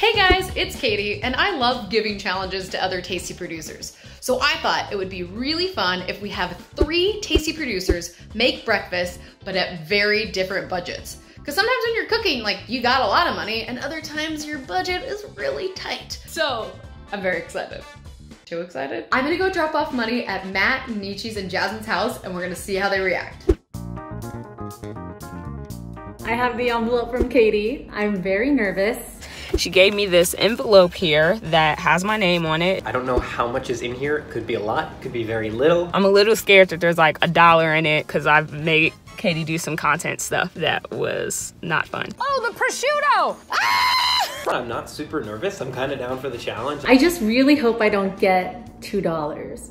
Hey guys, it's Katie, and I love giving challenges to other Tasty producers. So I thought it would be really fun if we have three Tasty producers make breakfast, but at very different budgets. Because sometimes when you're cooking, like, you got a lot of money, and other times your budget is really tight. So I'm very excited. Too excited? I'm gonna go drop off money at Matt, Nietzsche's, and Jasmine's house, and we're gonna see how they react. I have the envelope from Katie. I'm very nervous. She gave me this envelope here that has my name on it. I don't know how much is in here. It could be a lot, it could be very little. I'm a little scared that there's like $1 in it because I've made Katie do some content stuff that was not fun. Oh, the prosciutto! Ah! I'm not super nervous. I'm kind of down for the challenge. I just really hope I don't get $2.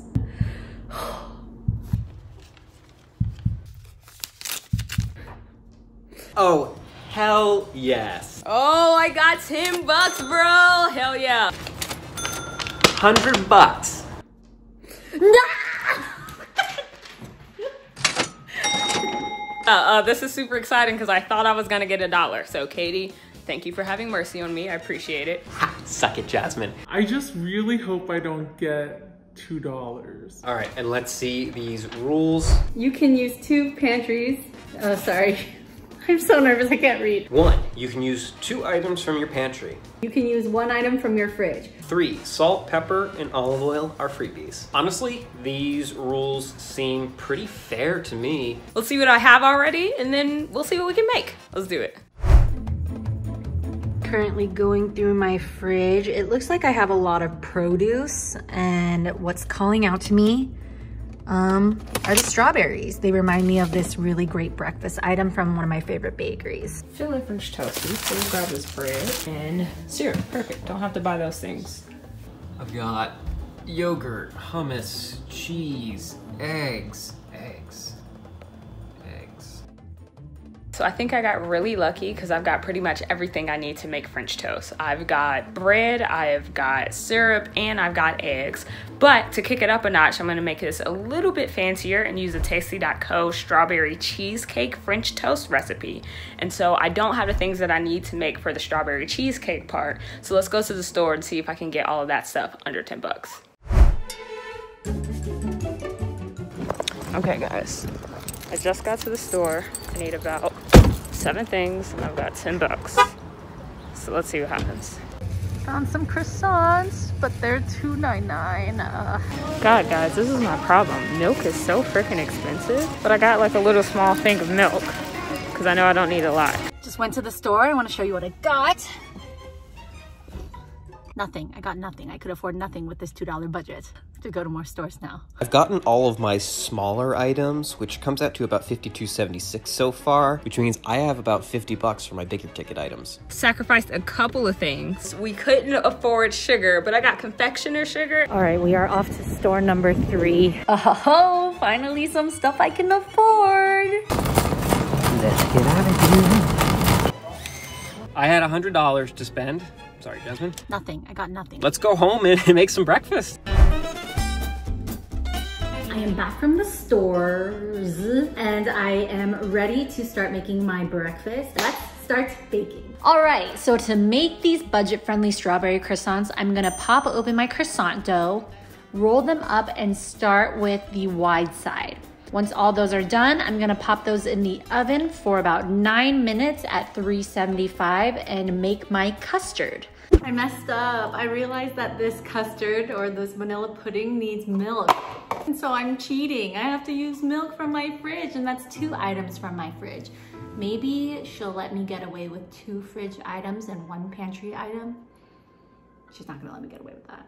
Oh. Hell yes. Oh, I got 10 bucks, bro. Hell yeah. 100 bucks. No! This is super exciting because I thought I was going to get $1. So Katie, thank you for having mercy on me. I appreciate it. Ha, suck it, Jasmine. I just really hope I don't get $2. All right, and let's see these rules. You can use two pantries. Oh, sorry. I'm so nervous, I can't read. 1, you can use 2 items from your pantry. You can use 1 item from your fridge. 3, salt, pepper, and olive oil are freebies. Honestly, these rules seem pretty fair to me. Let's see what I have already, and then we'll see what we can make. Let's do it. Currently going through my fridge. It looks like I have a lot of produce, and what's calling out to me are the strawberries. They remind me of this really great breakfast item from one of my favorite bakeries. Feeling French toasty, so we'll grab this bread and syrup, perfect. Don't have to buy those things. I've got yogurt, hummus, cheese, eggs. So I think I got really lucky because I've got pretty much everything I need to make French toast. I've got bread, I've got syrup, and I've got eggs. But to kick it up a notch, I'm gonna make this a little bit fancier and use a tasty.co strawberry cheesecake French toast recipe. And so I don't have the things that I need to make for the strawberry cheesecake part. So let's go to the store and see if I can get all of that stuff under 10 bucks. Okay guys, I just got to the store. I need about 7 things and I've got 10 bucks. So let's see what happens. Found some croissants, but they're $2.99. God, guys, this is my problem. Milk is so freaking expensive, but I got like a little small thing of milk because I know I don't need a lot. Just went to the store. I want to show you what I got. Nothing. I got nothing. I could afford nothing with this $2 budget. I have to go to more stores now. I've gotten all of my smaller items, which comes out to about $52.76 so far, which means I have about 50 bucks for my bigger ticket items. Sacrificed a couple of things. We couldn't afford sugar, but I got confectioner sugar. All right, we are off to store number 3. Oh, finally some stuff I can afford. Let's get out of here. I had $100 to spend. Sorry, Jasmine. Nothing. I got nothing. Let's go home and make some breakfast. I am back from the stores and I am ready to start making my breakfast. Let's start baking. All right, so to make these budget-friendly strawberry croissants, I'm gonna pop open my croissant dough, roll them up, and start with the wide side. Once all those are done, I'm gonna pop those in the oven for about 9 minutes at 375 and make my custard. I messed up. I realized that this custard or this vanilla pudding needs milk. And so I'm cheating. I have to use milk from my fridge, and that's 2 items from my fridge. Maybe she'll let me get away with 2 fridge items and 1 pantry item. She's not gonna let me get away with that.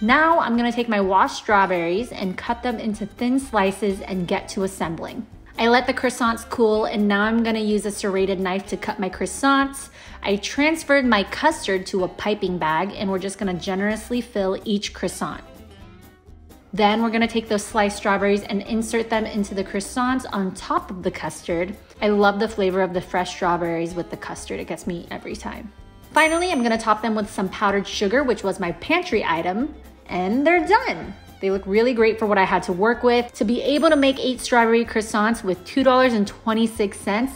Now I'm gonna take my washed strawberries and cut them into thin slices and get to assembling. I let the croissants cool and now I'm gonna use a serrated knife to cut my croissants. I transferred my custard to a piping bag and we're just gonna generously fill each croissant. Then we're gonna take those sliced strawberries and insert them into the croissants on top of the custard. I love the flavor of the fresh strawberries with the custard. It gets me every time. Finally, I'm gonna top them with some powdered sugar, which was my pantry item, and they're done. They look really great for what I had to work with. To be able to make 8 strawberry croissants with $2.26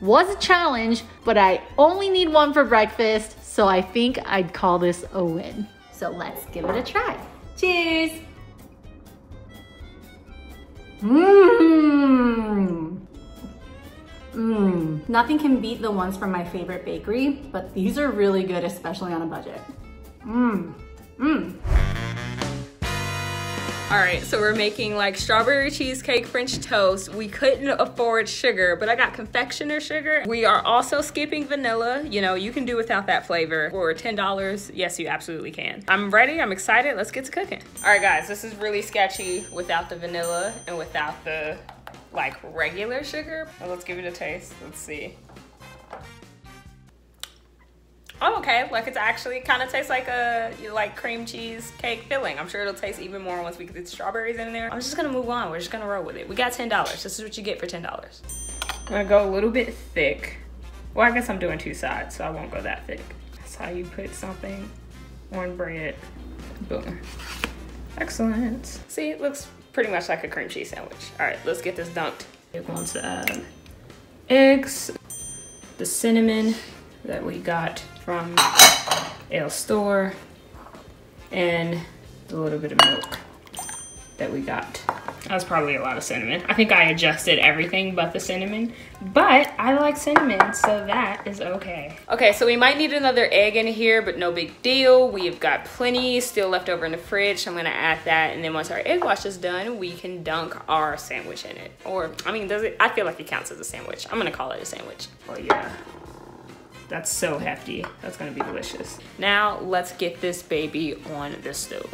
was a challenge, but I only need one for breakfast, so I think I'd call this a win. So let's give it a try. Cheers! Nothing can beat the ones from my favorite bakery, but these are really good, especially on a budget. All right, so we're making like strawberry cheesecake French toast. We couldn't afford sugar, but I got confectioner sugar. We are also skipping vanilla. You know, you can do without that flavor. For $10, yes, you absolutely can. I'm ready, I'm excited, let's get to cooking. All right guys, this is really sketchy without the vanilla and without the like regular sugar. Well, let's give it a taste, let's see. Oh, okay, like it's actually kind of tastes like a cream cheese cake filling. I'm sure it'll taste even more once we get the strawberries in there. I'm just gonna move on, we're just gonna roll with it. We got $10, this is what you get for $10. I'm gonna go a little bit thick. Well, I guess I'm doing 2 sides, so I won't go that thick. That's how you put something on bread. Boom. Excellent. See, it looks pretty much like a cream cheese sandwich. All right, let's get this dunked. We're going to add eggs, the cinnamon that we got from Ale Store, and a little bit of milk that we got. That was probably a lot of cinnamon. I think I adjusted everything but the cinnamon, but I like cinnamon, so that is okay. Okay, so we might need another egg in here, but no big deal. We've got plenty still left over in the fridge, so I'm gonna add that, and then once our egg wash is done, we can dunk our sandwich in it. Or, I mean, does it? I feel like it counts as a sandwich. I'm gonna call it a sandwich. Oh yeah. That's so hefty. That's gonna be delicious. Now, let's get this baby on the stove.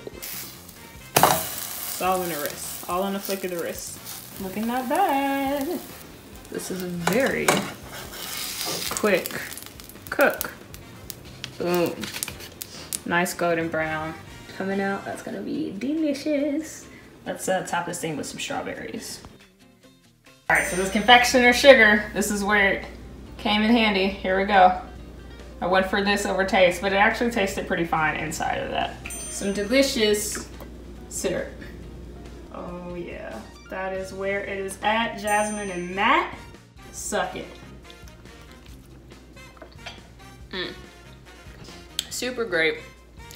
It's all on the wrist. All on the flick of the wrist. Looking not bad. This is a very quick cook. Boom. Nice golden brown. Coming out, that's gonna be delicious. Let's top this thing with some strawberries. All right, so this confectioner sugar, this is where it came in handy. Here we go. I went for this over taste, but it actually tasted pretty fine inside of that. Some delicious syrup. Oh yeah, that is where it is at. Jasmine and Matt, suck it. Super great.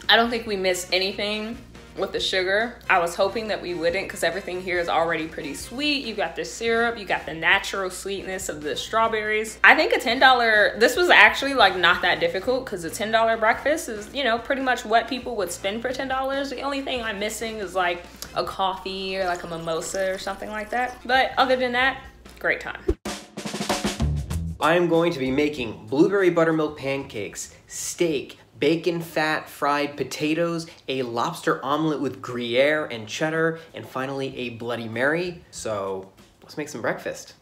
I don't think we missed anything with the sugar. I was hoping that we wouldn't, because everything here is already pretty sweet. You got the syrup, you got the natural sweetness of the strawberries. I think a $10, this was actually like not that difficult, because a $10 breakfast is, you know, pretty much what people would spend for $10. The only thing I'm missing is like a coffee or like a mimosa or something like that. But other than that, great time. I am going to be making blueberry buttermilk pancakes, steak, bacon fat fried potatoes, a lobster omelet with Gruyere and cheddar, and finally a Bloody Mary. So let's make some breakfast.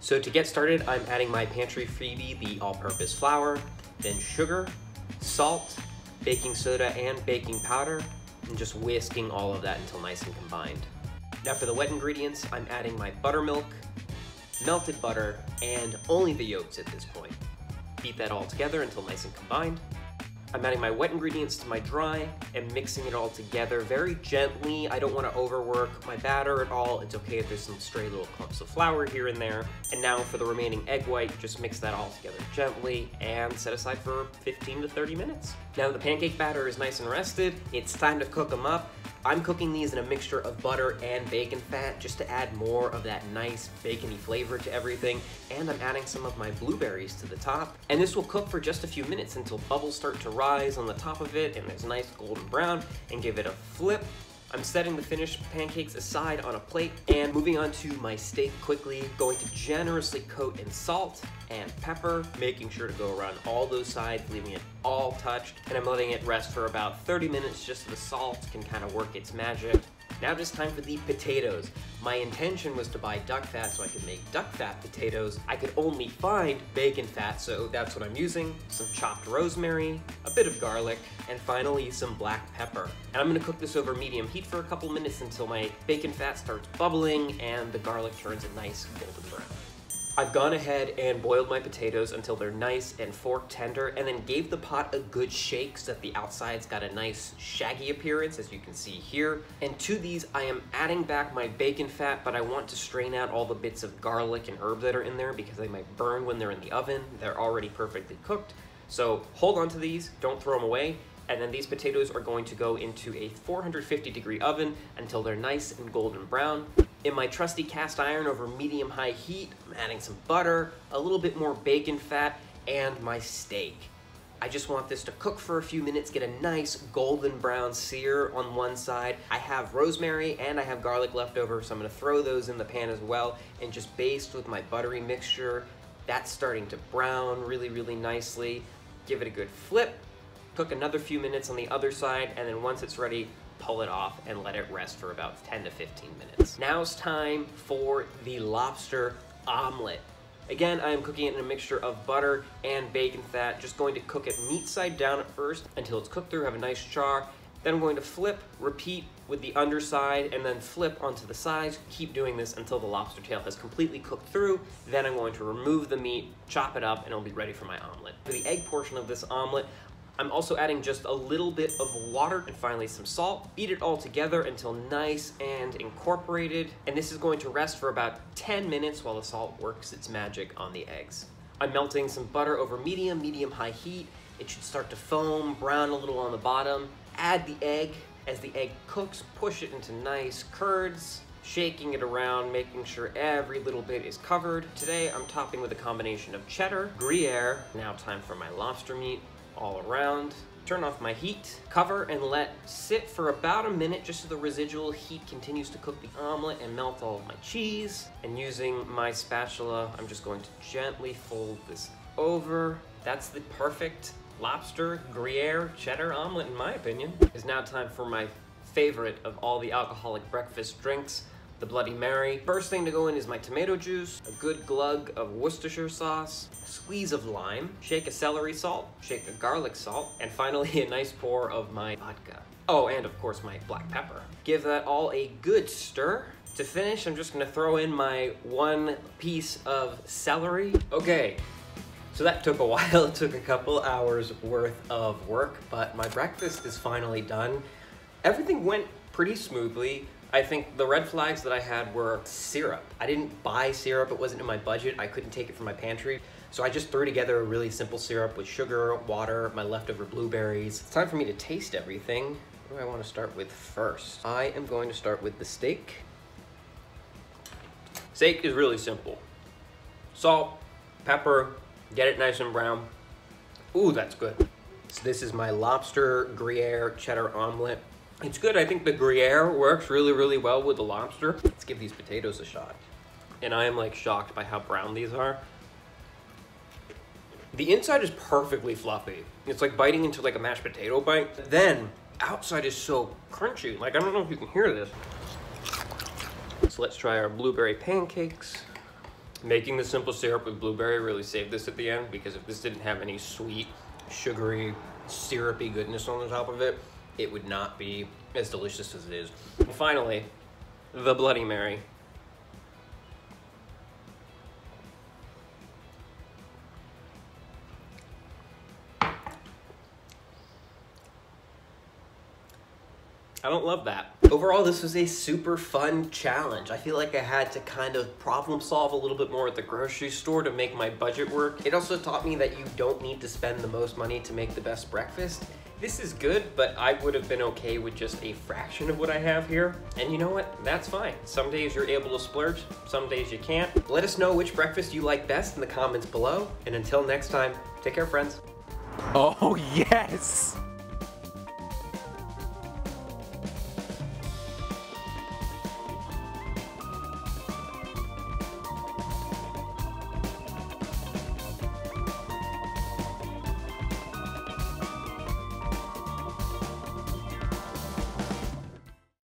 So to get started, I'm adding my pantry freebie, the all-purpose flour, then sugar, salt, baking soda, and baking powder, and just whisking all of that until nice and combined. Now for the wet ingredients, I'm adding my buttermilk, melted butter, and only the yolks at this point. Beat that all together until nice and combined. I'm adding my wet ingredients to my dry and mixing it all together very gently. I don't want to overwork my batter at all. It's okay if there's some stray little clumps of flour here and there. And now for the remaining egg white, just mix that all together gently and set aside for 15 to 30 minutes. Now that the pancake batter is nice and rested, it's time to cook them up. I'm cooking these in a mixture of butter and bacon fat just to add more of that nice bacony flavor to everything, and I'm adding some of my blueberries to the top, and this will cook for just a few minutes until bubbles start to rise on the top of it and there's nice golden brown, and give it a flip. I'm setting the finished pancakes aside on a plate and moving on to my steak quickly, going to generously coat in salt and pepper, making sure to go around all those sides, leaving it all touched, and I'm letting it rest for about 30 minutes just so the salt can kind of work its magic. Now just time for the potatoes. My intention was to buy duck fat so I could make duck fat potatoes. I could only find bacon fat, so that's what I'm using. Some chopped rosemary, a bit of garlic, and finally some black pepper. And I'm gonna cook this over medium heat for a couple minutes until my bacon fat starts bubbling and the garlic turns a nice golden brown. I've gone ahead and boiled my potatoes until they're nice and fork tender, and then gave the pot a good shake so that the outside's got a nice shaggy appearance, as you can see here. And to these, I am adding back my bacon fat, but I want to strain out all the bits of garlic and herb that are in there because they might burn when they're in the oven. They're already perfectly cooked. So hold on to these, don't throw them away. And then these potatoes are going to go into a 450-degree oven until they're nice and golden brown. In my trusty cast iron over medium-high heat, I'm adding some butter, a little bit more bacon fat, and my steak. I just want this to cook for a few minutes, get a nice golden brown sear on one side. I have rosemary and I have garlic left over, so I'm gonna throw those in the pan as well and just baste with my buttery mixture. That's starting to brown really, really nicely. Give it a good flip. Cook another few minutes on the other side, and then once it's ready, pull it off and let it rest for about 10 to 15 minutes. Now it's time for the lobster omelet. Again, I am cooking it in a mixture of butter and bacon fat. Just going to cook it meat side down at first until it's cooked through, have a nice char. Then I'm going to flip, repeat with the underside, and then flip onto the sides. Keep doing this until the lobster tail has completely cooked through. Then I'm going to remove the meat, chop it up, and it'll be ready for my omelet. For the egg portion of this omelet, I'm also adding just a little bit of water and finally some salt. Beat it all together until nice and incorporated. And this is going to rest for about 10 minutes while the salt works its magic on the eggs. I'm melting some butter over medium-high heat. It should start to foam, brown a little on the bottom. Add the egg. As the egg cooks, push it into nice curds, shaking it around, making sure every little bit is covered. Today, I'm topping with a combination of cheddar, Gruyere. Now time for my lobster meat. All around. Turn off my heat, cover, and let sit for about a minute just so the residual heat continues to cook the omelet and melt all of my cheese. And using my spatula, I'm just going to gently fold this over. That's the perfect lobster Gruyere cheddar omelet, in my opinion. It's now time for my favorite of all the alcoholic breakfast drinks, the Bloody Mary. First thing to go in is my tomato juice, a good glug of Worcestershire sauce, a squeeze of lime, shake of celery salt, shake of garlic salt, and finally a nice pour of my vodka. Oh, and of course my black pepper. Give that all a good stir. To finish, I'm just gonna throw in my one piece of celery. Okay, so that took a while. It took a couple hours worth of work, but my breakfast is finally done. Everything went pretty smoothly. I think the red flags that I had were syrup. I didn't buy syrup, it wasn't in my budget. I couldn't take it from my pantry. So I just threw together a really simple syrup with sugar, water, my leftover blueberries. It's time for me to taste everything. What do I want to start with first? I am going to start with the steak. Steak is really simple. Salt, pepper, get it nice and brown. Ooh, that's good. So this is my lobster Gruyere cheddar omelet. It's good. I think the Gruyere works really, really well with the lobster. Let's give these potatoes a shot. And I am like shocked by how brown these are. The inside is perfectly fluffy. It's like biting into like a mashed potato bite. Then outside is so crunchy. Like, I don't know if you can hear this. So let's try our blueberry pancakes. Making the simple syrup with blueberry really saved this at the end, because if this didn't have any sweet, sugary, syrupy goodness on the top of it, it would not be as delicious as it is. And finally, the Bloody Mary. I don't love that. Overall, this was a super fun challenge. I feel like I had to kind of problem solve a little bit more at the grocery store to make my budget work. It also taught me that you don't need to spend the most money to make the best breakfast. This is good, but I would have been okay with just a fraction of what I have here. And you know what? That's fine. Some days you're able to splurge, some days you can't. Let us know which breakfast you like best in the comments below. And until next time, take care, friends. Oh, yes!